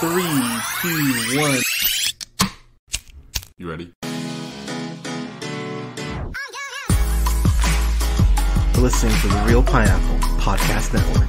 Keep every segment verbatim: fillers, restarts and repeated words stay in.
Three, two, one. You ready? You're listening to the Real Pineapple Podcast Network.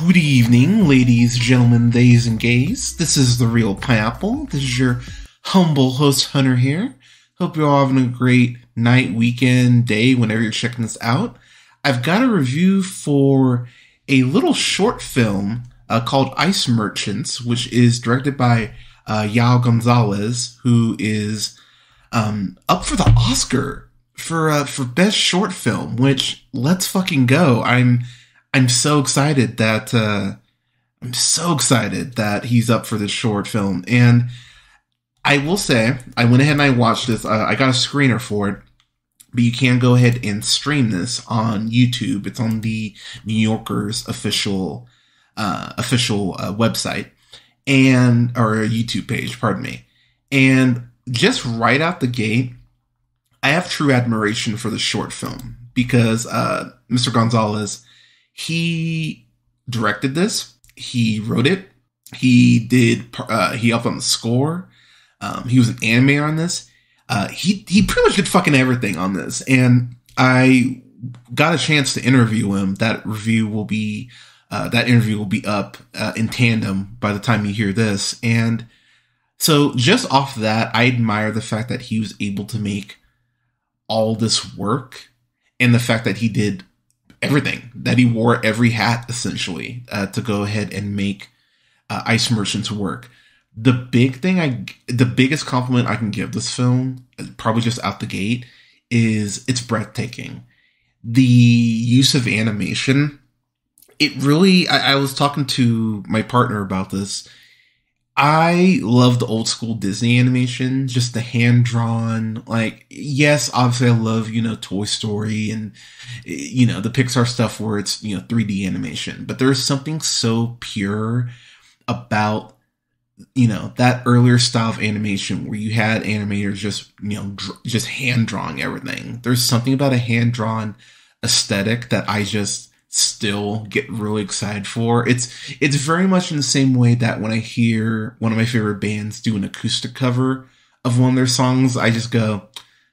Good evening, ladies, gentlemen, theys, and gays. This is the Real Pineapple. This is your humble host, Hunter, here. Hope you're all having a great night, weekend, day, whenever you're checking this out. I've got a review for a little short film uh, called Ice Merchants, which is directed by uh, João Gonzalez, who is um, up for the Oscar for uh, for Best Short Film, which, let's fucking go. I'm... I'm so excited that uh, I'm so excited that he's up for this short film. And I will say, I went ahead and I watched this. Uh, I got a screener for it, but you can go ahead and stream this on YouTube. It's on the New Yorker's official uh, official uh, website and or YouTube page. Pardon me. And just right out the gate, I have true admiration for the short film because uh, Mister Gonzalez. He directed this. He wrote it. He did. Uh, he helped on the score. Um, he was an animator on this. Uh, he he pretty much did fucking everything on this. And I got a chance to interview him. That review will be uh, that interview will be up uh, in tandem by the time you hear this. And so just off that, I admire the fact that he was able to make all this work and the fact that he did. Everything that he wore, every hat essentially, uh, to go ahead and make uh, Ice Merchants work. The big thing, I, the biggest compliment I can give this film, probably just out the gate, is it's breathtaking. The use of animation, it really. I, I was talking to my partner about this. I love the old school Disney animation, just the hand drawn. Like, yes, obviously I love, you know, Toy Story and, you know, the Pixar stuff where it's, you know, three D animation, but there's something so pure about, you know, that earlier style of animation where you had animators just, you know, dr- just hand drawing everything. There's something about a hand drawn aesthetic that I just, still get really excited for. It's it's very much in the same way that when I hear one of my favorite bands do an acoustic cover of one of their songs, I just go,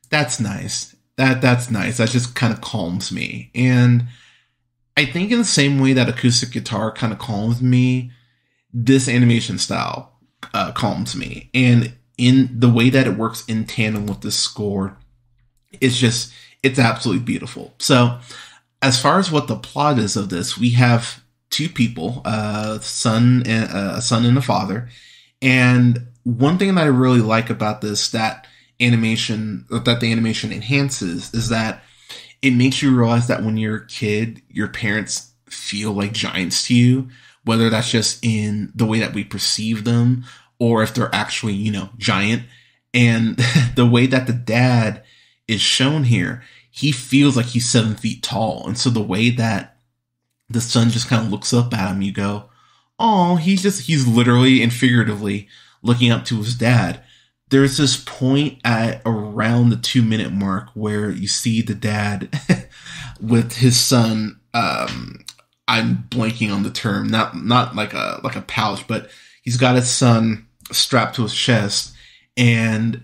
that's nice. That that's nice. That just kind of calms me. And I think in the same way that acoustic guitar kind of calms me, this animation style uh, calms me. And in the way that it works in tandem with this score, it's just, it's absolutely beautiful. So as far as what the plot is of this, we have two people, uh, son and, uh, a son and a father. And one thing that I really like about this, that animation, that the animation enhances, is that it makes you realize that when you're a kid, your parents feel like giants to you, whether that's just in the way that we perceive them or if they're actually, you know, giant. And the way that the dad is shown here, he feels like he's seven feet tall. And so the way that the son just kind of looks up at him, you go, oh, he's just, he's literally and figuratively looking up to his dad. There's this point at around the two minute mark where you see the dad with his son. Um, I'm blanking on the term, not, not like a, like a pouch, but he's got his son strapped to his chest. And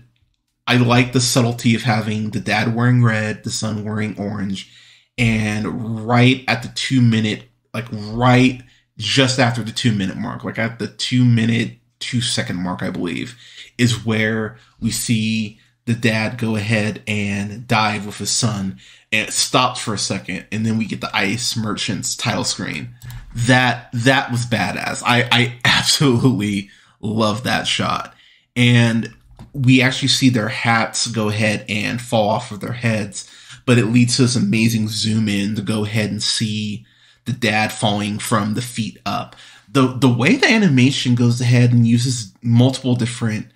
I like the subtlety of having the dad wearing red, the son wearing orange, and right at the two minute, like right just after the two minute mark, like at the two minute, two second mark, I believe, is where we see the dad go ahead and dive with his son, and it stops for a second. And then we get the Ice Merchants title screen. That, that was badass. I, I absolutely love that shot. And we actually see their hats go ahead and fall off of their heads, but it leads to this amazing zoom in to go ahead and see the dad falling from the feet up. The the way the animation goes ahead and uses multiple different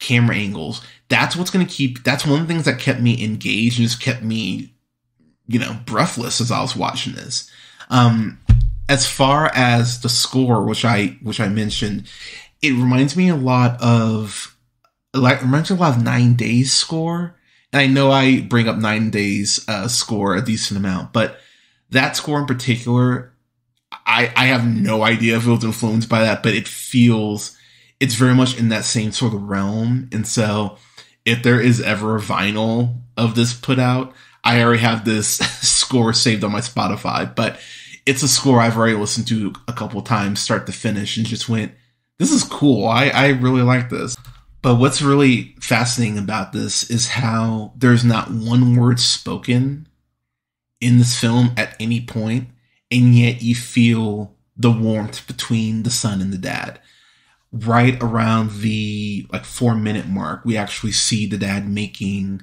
camera angles, that's what's going to keep, that's one of the things that kept me engaged and just kept me, you know, breathless as I was watching this. Um, as far as the score, which I, which I mentioned, It reminds me a lot of, like, reminds me a lot of Nine Days score. And I know I bring up Nine Days uh, score a decent amount, but that score in particular, I, I have no idea if it was influenced by that, but it feels, it's very much in that same sort of realm. And so if there is ever a vinyl of this put out, I already have this score saved on my Spotify, but it's a score I've already listened to a couple times, start to finish, and just went, this is cool. I, I really like this. But what's really fascinating about this is how there's not one word spoken in this film at any point, and yet you feel the warmth between the son and the dad. Right around the like four minute mark, we actually see the dad making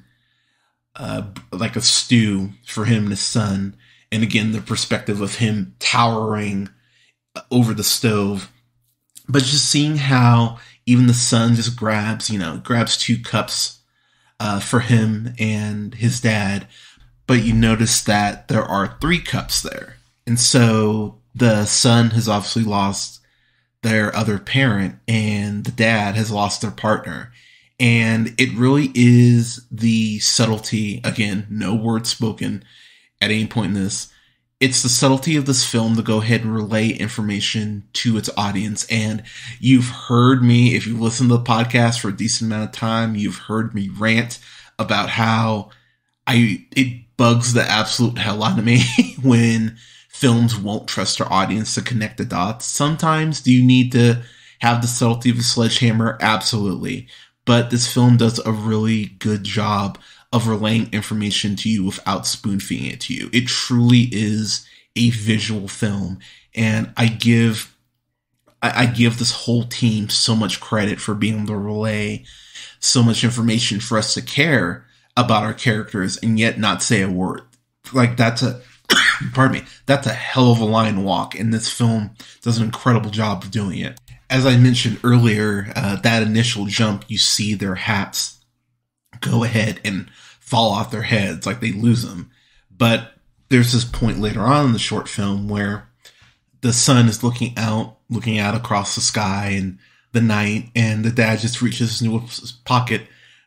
uh, like a stew for him and his son. And again, the perspective of him towering over the stove, but just seeing how even the son just grabs, you know, grabs two cups uh, for him and his dad. But you notice that there are three cups there. And so the son has obviously lost their other parent, and the dad has lost their partner. And it really is the subtlety, again, no word spoken at any point in this. It's the subtlety of this film to go ahead and relay information to its audience. And you've heard me, if you've listened to the podcast for a decent amount of time, you've heard me rant about how I it bugs the absolute hell out of me when films won't trust their audience to connect the dots. Sometimes do you need to have the subtlety of a sledgehammer? Absolutely. But this film does a really good job of relaying information to you without spoon-feeding it to you. It truly is a visual film. And I give, I, I give this whole team so much credit for being able to relay so much information for us to care about our characters and yet not say a word. Like, that's a... Pardon me, that's a hell of a line walk, and this film does an incredible job of doing it. As I mentioned earlier, uh, that initial jump, you see their hats go ahead and fall off their heads, like they lose them. But there's this point later on in the short film where the son is looking out, looking out across the sky and the night, and the dad just reaches into his pocket,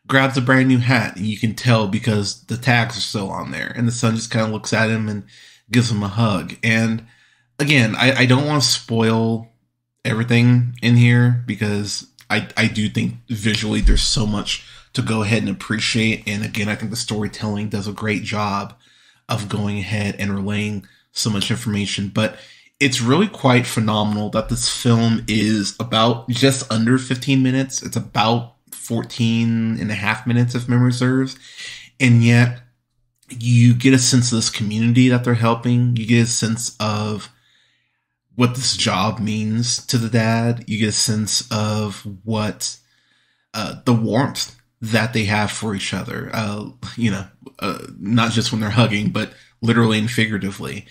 grabs a brand new hat, and you can tell because the tags are still on there. And the son just kind of looks at him and gives him a hug. And again, I, I don't want to spoil everything in here because I, I do think visually there's so much to go ahead and appreciate. And again, I think the storytelling does a great job of going ahead and relaying so much information. But it's really quite phenomenal that this film is about just under fifteen minutes. It's about fourteen and a half minutes if memory serves, and yet you get a sense of this community that they're helping. You get a sense of what this job means to the dad. You get a sense of what uh, the warmth that they have for each other, uh, you know, uh, not just when they're hugging, but literally and figuratively.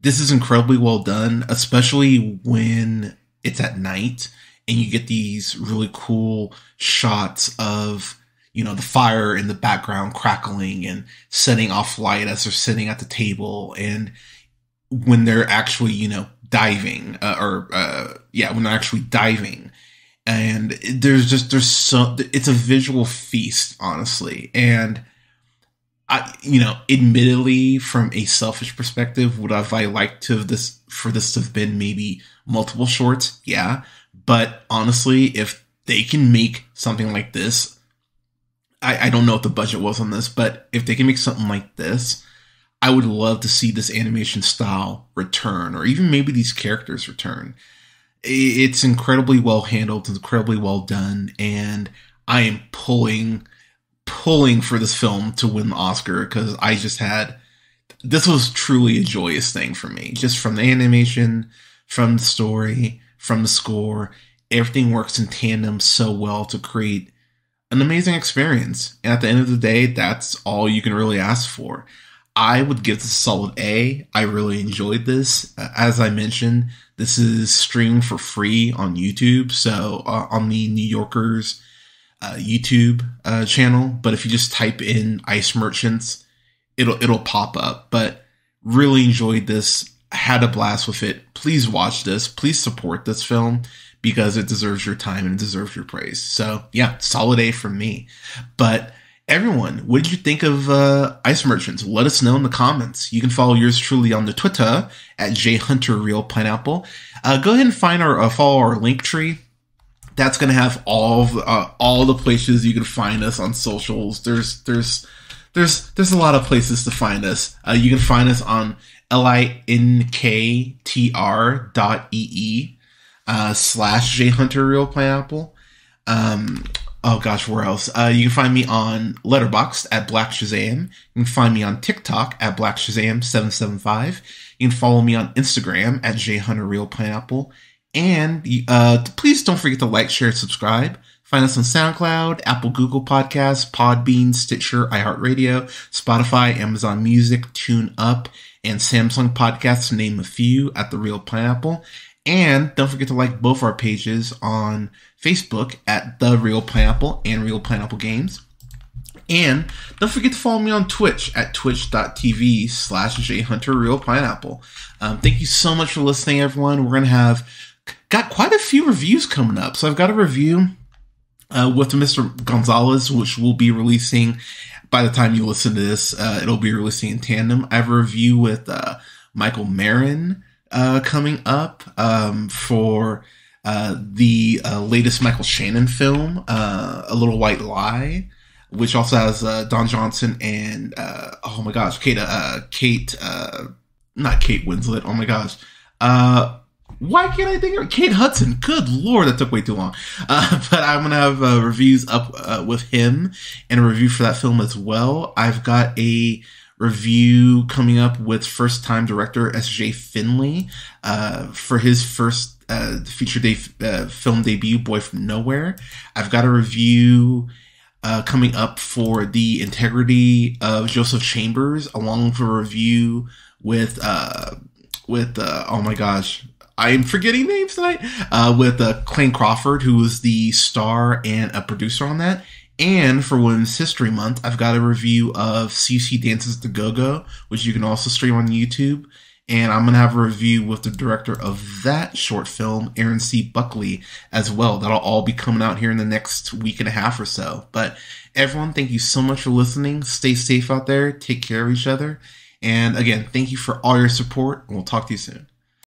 This is incredibly well done, especially when it's at night. And you get these really cool shots of, you know, the fire in the background crackling and setting off light as they're sitting at the table. And when they're actually, you know, diving uh, or, uh, yeah, when they're actually diving. And there's just, there's so, it's a visual feast, honestly. And, I, you know, admittedly, from a selfish perspective, would have I liked to have this, for this to have been maybe multiple shorts? Yeah. But honestly, if they can make something like this, I, I don't know what the budget was on this, but if they can make something like this, I would love to see this animation style return, or even maybe these characters return. It's incredibly well handled, it's incredibly well done, and I am pulling, pulling for this film to win the Oscar, because I just had, this was truly a joyous thing for me, just from the animation, from the story, from the score. Everything works in tandem so well to create an amazing experience. And at the end of the day, that's all you can really ask for. I would give this a solid A. I really enjoyed this. Uh, as I mentioned, this is streamed for free on YouTube. So uh, on the New Yorker's uh, YouTube uh, channel. But if you just type in Ice Merchants, it'll, it'll pop up. But really enjoyed this. Had a blast with it. Please watch this. Please support this film because it deserves your time and it deserves your praise. So yeah, solid A from me. But everyone, what did you think of uh, Ice Merchants? Let us know in the comments. You can follow yours truly on the Twitter at J Hunter Real Pineapple. Uh, go ahead and find our uh, follow our link tree. That's gonna have all of, uh, all the places you can find us on socials. There's there's there's there's a lot of places to find us. Uh, you can find us on linktr dot ee uh, slash J Hunter Real Pineapple. Um, Oh gosh, where else? Uh, you can find me on Letterboxd at Black Shazam. You can find me on TikTok at Black Shazam seven seven five. You can follow me on Instagram at J Hunter Real Pineapple. And uh, please don't forget to like, share, subscribe. Find us on SoundCloud, Apple, Google Podcasts, Podbean, Stitcher, iHeartRadio, Spotify, Amazon Music, TuneUp, and Samsung Podcasts, to name a few, at The Real Pineapple. And don't forget to like both our pages on Facebook at The Real Pineapple and Real Pineapple Games. And don't forget to follow me on Twitch at twitch.tv slash jhunterrealpineapple. Um, thank you so much for listening, everyone. We're going to have got quite a few reviews coming up. So I've got a review uh, with Mister Gonzalez, which we'll be releasing by the time you listen to this. Uh, it'll be releasing in tandem. I have a review with uh, Michael Marin uh, coming up um, for... Uh, the uh, latest Michael Shannon film, uh, A Little White Lie, which also has uh, Don Johnson and, uh, oh my gosh, Kate, uh, Kate, uh, not Kate Winslet, oh my gosh. Uh, why can't I think of Kate Hudson? Good lord, that took way too long. Uh, but I'm going to have uh, reviews up uh, with him and a review for that film as well. I've got a review coming up with first-time director S J Finley uh, for his first Uh, feature day uh, film debut, Boy From Nowhere. I've got a review uh, coming up for The Integrity of Joseph Chambers, along with a review with uh, with uh, oh my gosh, I'm forgetting names tonight. Uh, with uh, Clayne Crawford, who was the star and a producer on that. And for Women's History Month, I've got a review of C C Dances to Go-Go, which you can also stream on YouTube. And I'm going to have a review with the director of that short film, Aaron C. Buckley, as well. That'll all be coming out here in the next week and a half or so. But everyone, thank you so much for listening. Stay safe out there. Take care of each other. And again, thank you for all your support. And we'll talk to you soon.